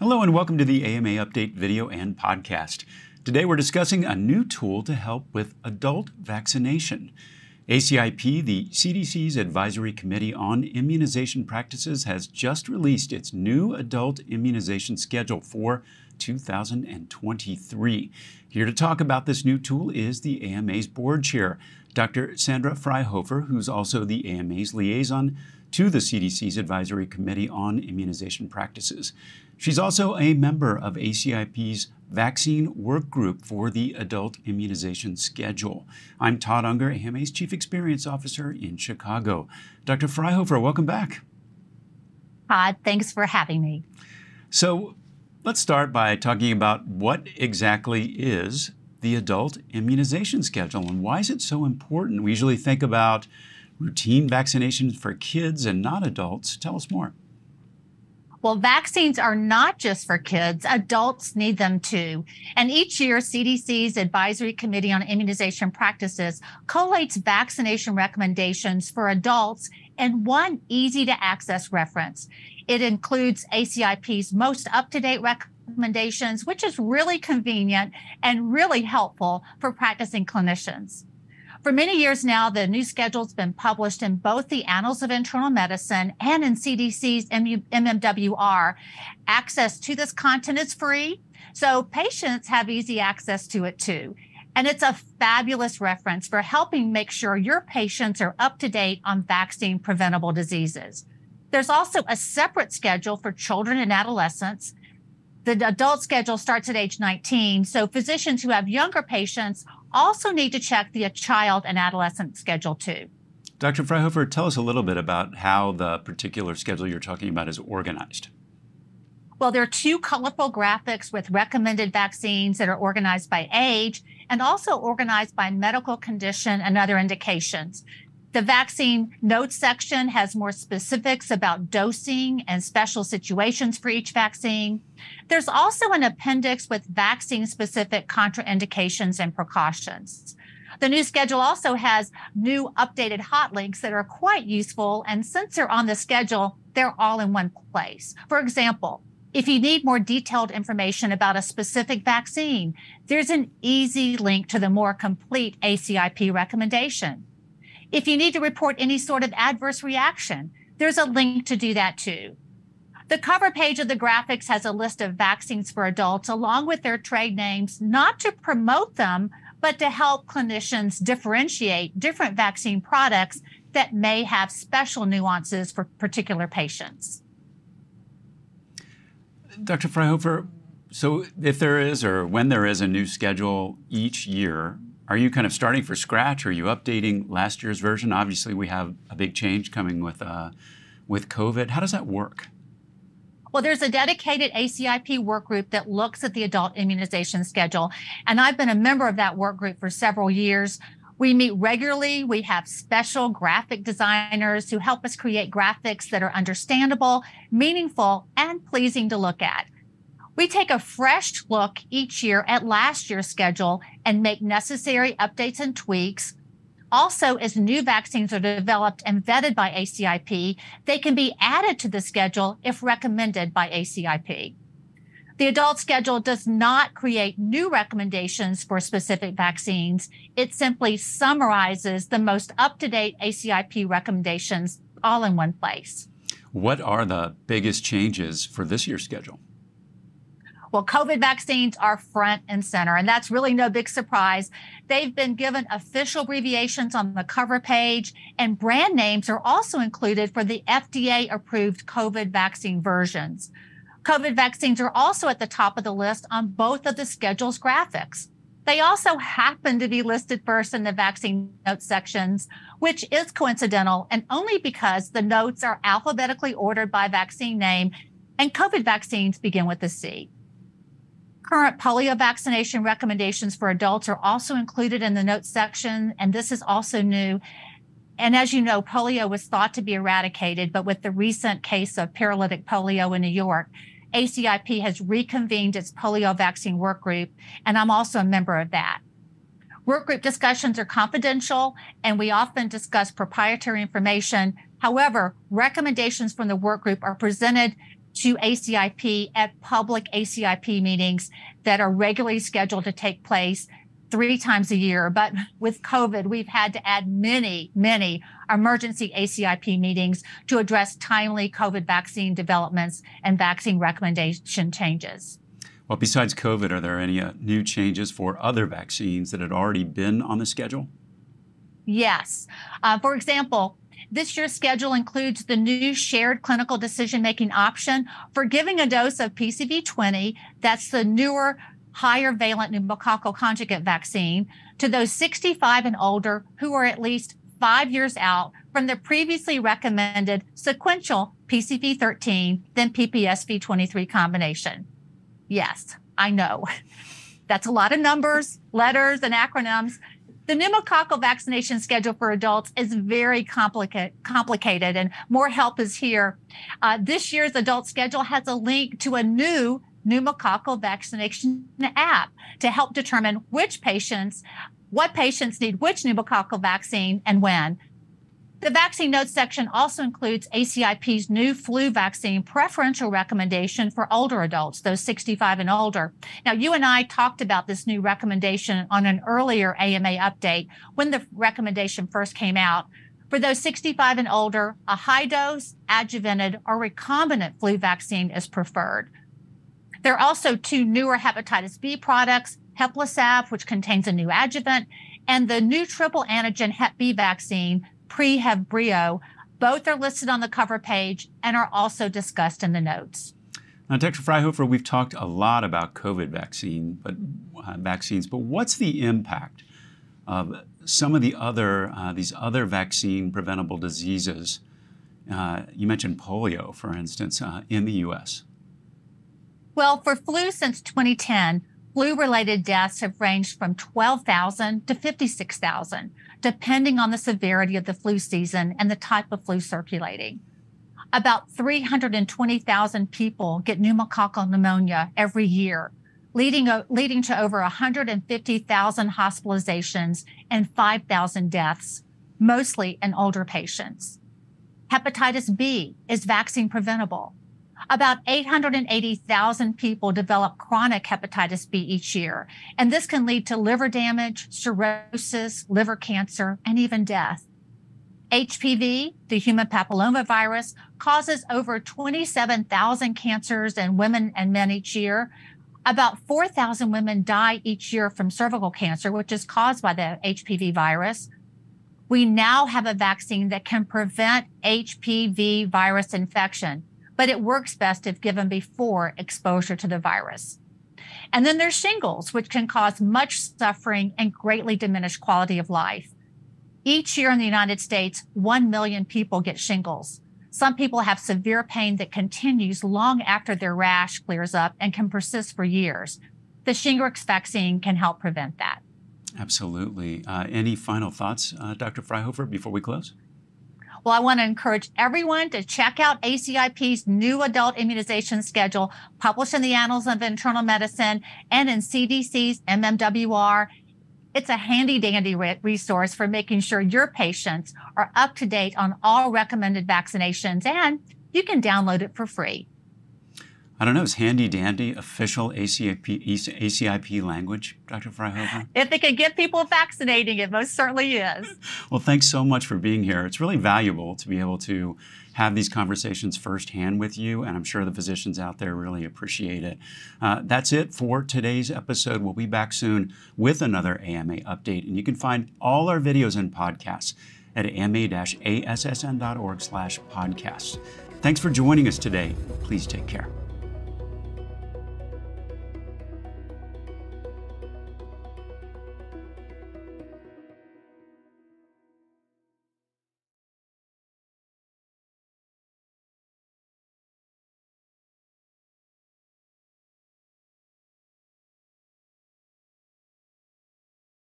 Hello and welcome to the AMA Update video and podcast. Today we're discussing a new tool to help with adult vaccination. ACIP, the CDC's Advisory Committee on Immunization Practices, has just released its new adult immunization schedule for 2023. Here to talk about this new tool is the AMA's board chair, Dr. Sandra Fryhofer, who's also the AMA's liaison to the CDC's Advisory Committee on Immunization Practices. She's also a member of ACIP's Vaccine Work Group for the Adult Immunization Schedule. I'm Todd Unger, AMA's Chief Experience Officer in Chicago. Dr. Fryhofer, welcome back. Todd, thanks for having me. So let's start by talking about what exactly is the Adult Immunization Schedule and why is it so important? We usually think about routine vaccinations for kids and not adults. Tell us more. Well, vaccines are not just for kids. Adults need them too. And each year, CDC's Advisory Committee on Immunization Practices collates vaccination recommendations for adults in one easy-to-access reference. It includes ACIP's most up-to-date recommendations, which is really convenient and really helpful for practicing clinicians. For many years now, the new schedule's been published in both the Annals of Internal Medicine and in CDC's MMWR. Access to this content is free, so patients have easy access to it too. And it's a fabulous reference for helping make sure your patients are up to date on vaccine-preventable diseases. There's also a separate schedule for children and adolescents. The adult schedule starts at age 19, so physicians who have younger patients also need to check the child and adolescent schedule too. Dr. Fryhofer, tell us a little bit about how the particular schedule you're talking about is organized. Well, there are two colorful graphics with recommended vaccines that are organized by age and also organized by medical condition and other indications. The vaccine notes section has more specifics about dosing and special situations for each vaccine. There's also an appendix with vaccine-specific contraindications and precautions. The new schedule also has new updated hot links that are quite useful, and since they're on the schedule, they're all in one place. For example, if you need more detailed information about a specific vaccine, there's an easy link to the more complete ACIP recommendation. If you need to report any sort of adverse reaction, there's a link to do that too. The cover page of the graphics has a list of vaccines for adults along with their trade names, not to promote them, but to help clinicians differentiate different vaccine products that may have special nuances for particular patients. Dr. Fryhofer, so if there is or when there is a new schedule each year, are you kind of starting from scratch? Are you updating last year's version? Obviously, we have a big change coming with COVID. How does that work? Well, there's a dedicated ACIP work group that looks at the adult immunization schedule, and I've been a member of that work group for several years. We meet regularly. We have special graphic designers who help us create graphics that are understandable, meaningful, and pleasing to look at. We take a fresh look each year at last year's schedule and make necessary updates and tweaks. Also, as new vaccines are developed and vetted by ACIP, they can be added to the schedule if recommended by ACIP. The adult schedule does not create new recommendations for specific vaccines. It simply summarizes the most up-to-date ACIP recommendations all in one place. What are the biggest changes for this year's schedule? Well, COVID vaccines are front and center, and that's really no big surprise. They've been given official abbreviations on the cover page, and brand names are also included for the FDA-approved COVID vaccine versions. COVID vaccines are also at the top of the list on both of the schedule's graphics. They also happen to be listed first in the vaccine notes sections, which is coincidental, and only because the notes are alphabetically ordered by vaccine name, and COVID vaccines begin with a C. Current polio vaccination recommendations for adults are also included in the notes section, and this is also new. And as you know, polio was thought to be eradicated, but with the recent case of paralytic polio in New York, ACIP has reconvened its polio vaccine work group, and I'm also a member of that. Work group discussions are confidential, and we often discuss proprietary information. However, recommendations from the work group are presented to ACIP at public ACIP meetings that are regularly scheduled to take place 3 times a year. But with COVID, we've had to add many, many emergency ACIP meetings to address timely COVID vaccine developments and vaccine recommendation changes. Well, besides COVID, are there any new changes for other vaccines that had already been on the schedule? Yes. For example, this year's schedule includes the new shared clinical decision-making option for giving a dose of PCV20, that's the newer, higher valent pneumococcal conjugate vaccine, to those 65 and older who are at least 5 years out from the previously recommended sequential PCV13, then PPSV23 combination. Yes, I know. That's a lot of numbers, letters, and acronyms. The pneumococcal vaccination schedule for adults is very complicated, and more help is here. This year's adult schedule has a link to a new pneumococcal vaccination app to help determine what patients need which pneumococcal vaccine and when. The vaccine notes section also includes ACIP's new flu vaccine preferential recommendation for older adults, those 65 and older. Now, you and I talked about this new recommendation on an earlier AMA update when the recommendation first came out. For those 65 and older, a high dose, adjuvanted, or recombinant flu vaccine is preferred. There are also 2 newer hepatitis B products, Heplisav, which contains a new adjuvant, and the new triple antigen Hep B vaccine, Prehevrio. Both are listed on the cover page and are also discussed in the notes. Now, Dr. Fryhofer, we've talked a lot about COVID vaccines, but what's the impact of some of the other, these other vaccine-preventable diseases? You mentioned polio, for instance, in the U.S. Well, for flu since 2010, flu-related deaths have ranged from 12,000 to 56,000, depending on the severity of the flu season and the type of flu circulating. About 320,000 people get pneumococcal pneumonia every year, leading to over 150,000 hospitalizations and 5,000 deaths, mostly in older patients. Hepatitis B is vaccine preventable. About 880,000 people develop chronic hepatitis B each year, and this can lead to liver damage, cirrhosis, liver cancer, and even death. HPV, the human papillomavirus, causes over 27,000 cancers in women and men each year. About 4,000 women die each year from cervical cancer, which is caused by the HPV virus. We now have a vaccine that can prevent HPV virus infection, but it works best if given before exposure to the virus. And then there's shingles, which can cause much suffering and greatly diminish quality of life. Each year in the United States, 1 million people get shingles. Some people have severe pain that continues long after their rash clears up and can persist for years. The Shingrix vaccine can help prevent that. Absolutely. Any final thoughts, Dr. Fryhofer, before we close? Well, I want to encourage everyone to check out ACIP's new adult immunization schedule, published in the Annals of Internal Medicine and in CDC's MMWR. It's a handy-dandy resource for making sure your patients are up to date on all recommended vaccinations, and you can download it for free. I don't know, is handy-dandy official ACIP language, Dr. Fryhofer? If it can get people vaccinating, it most certainly is. Well, thanks so much for being here. It's really valuable to be able to have these conversations firsthand with you, and I'm sure the physicians out there really appreciate it. That's it for today's episode. We'll be back soon with another AMA update, and you can find all our videos and podcasts at ama-assn.org/podcasts. Thanks for joining us today. Please take care.